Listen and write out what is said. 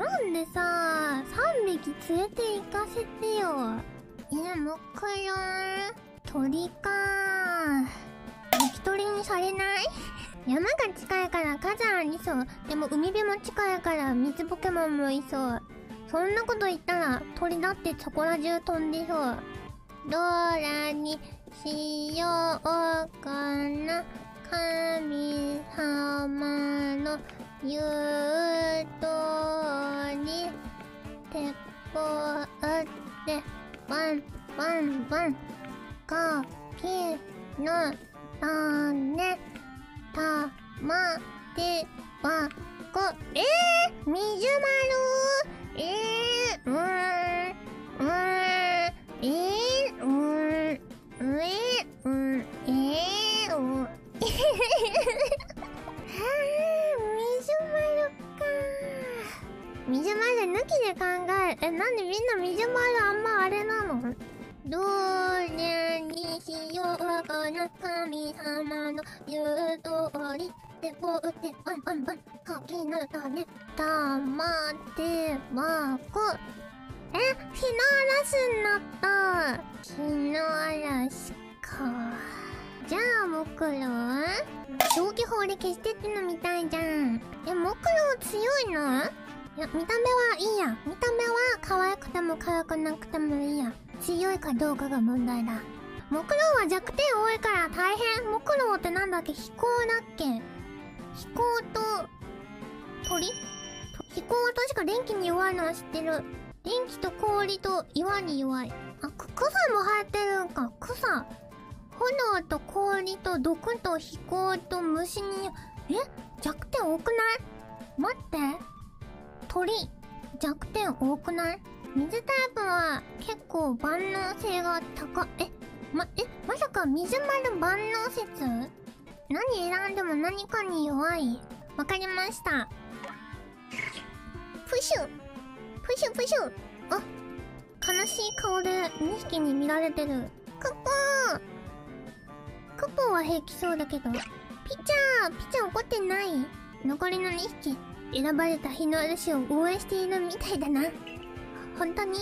なんでさ、3匹連れて行かせてよ。もくろー。鳥かー。焼き鳥にされない？山が近いから火山いそう。でも海辺も近いから水ポケモンもいそう。そんなこと言ったら鳥だってそこら中飛んでそう。どらにしようかな。神様の言うとおり、鉄砲打って、ワンワンワン。カキの種、たまてばこ。みじゅまる。みじゅまる抜きで考える。なんでみんなみじゅまるあんまあれなの？どれにしようかな、神様の言うとおり、でこうってバンバンバン、柿の種、たまてばこ。ひなあらしになった。ひなあらしか。じゃあ、もくろは消去法で消してってのみたいじゃん。もくろ強いの？いや、見た目はいいや。見た目は可愛くても可愛くなくてもいいや。強いかどうかが問題だ。もくろは弱点多いから大変。もくろってなんだっけ？飛行だっけ？飛行と鳥？飛行は確か電気に弱いのは知ってる。電気と氷と岩に弱い。あ、草も生えてるんか。草。炎と氷と毒と飛行と虫に、弱点多くない？待って。鳥、弱点多くない？水タイプは結構万能性が高い。まさか水丸万能説？何選んでも何かに弱い。わかりました。プシュプシュプシュ。あ、悲しい顔で2匹に見られてる。クッポー。クッポーは平気そうだけど。ピチャー怒ってない。残りの2匹。選ばれた日の嵐を応援しているみたいだな。本当に